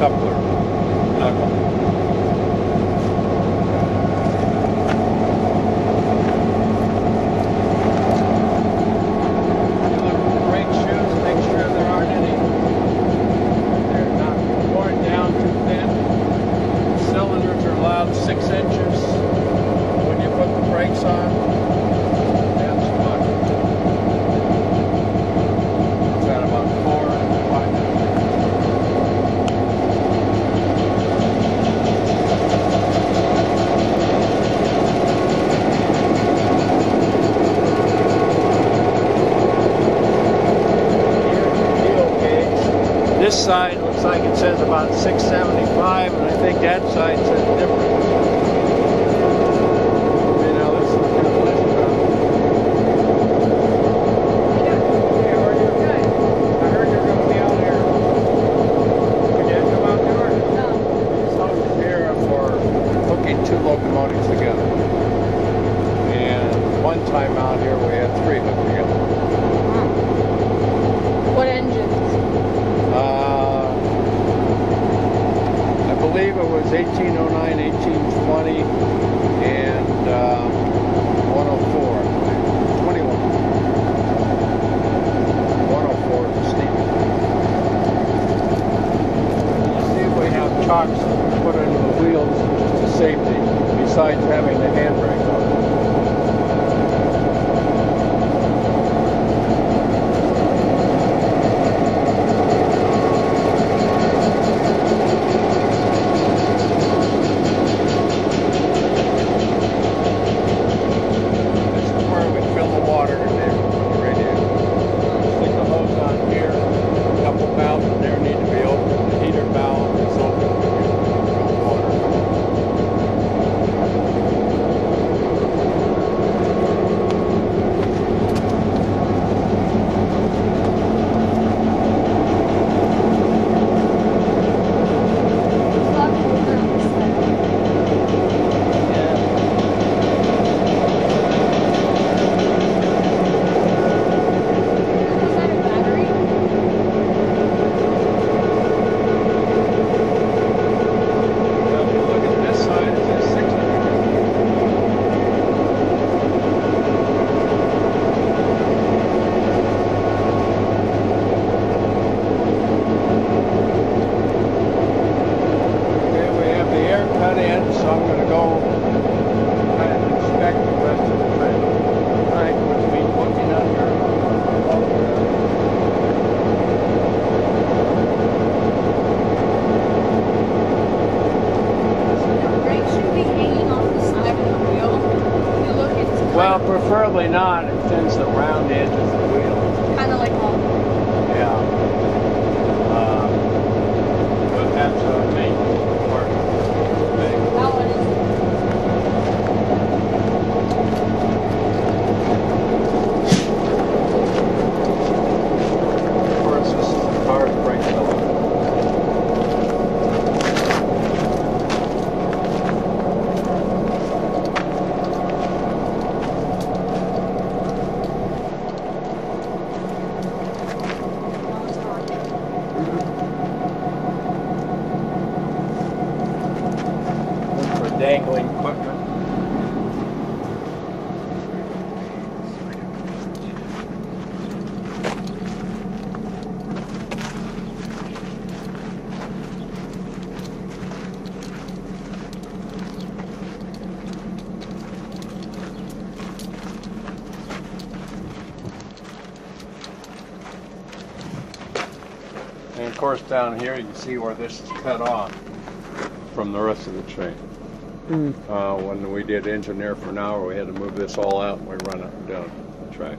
coupler. This side looks like it says about 675, and I think that side says different. Okay, now let's look at the left side. I heard you're going to be out here. Did you come out there? No. So here for hooking two locomotives together. And one time out here we had three hooked together. Wow. What engines? I believe it was 1809, 1820, and 104, 21. 104 to Stephen. Let's see if we have chocks to put into the wheels to safety, besides having the handbrake on. Well, preferably not. It tends to round the edges of the wheel. Kind of like all. Yeah. But that's a main part of the thing. That one is. Of course, this is the car that breaks the wheel. Dangling equipment. And of course down here you can see where this is cut off from the rest of the train. When we did engineer for an hour, we had to move this all out and we run up and down the track.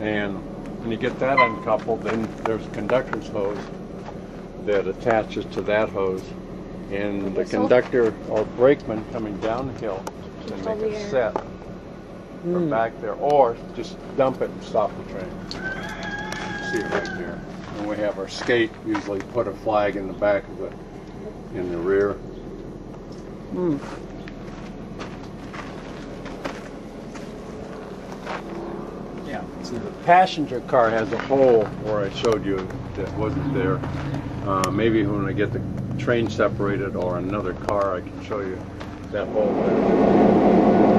And when you get that uncoupled, then there's a conductor's hose that attaches to that hose. And the conductor or brakeman coming down the hill can make a set from back there, or just dump it and stop the train. See it right there. And we have our skate, usually put a flag in the back of it, in the rear. Yeah. See, the passenger car has a hole where I showed you that wasn't there. Maybe when I get the train separated or another car, I can show you that hole there.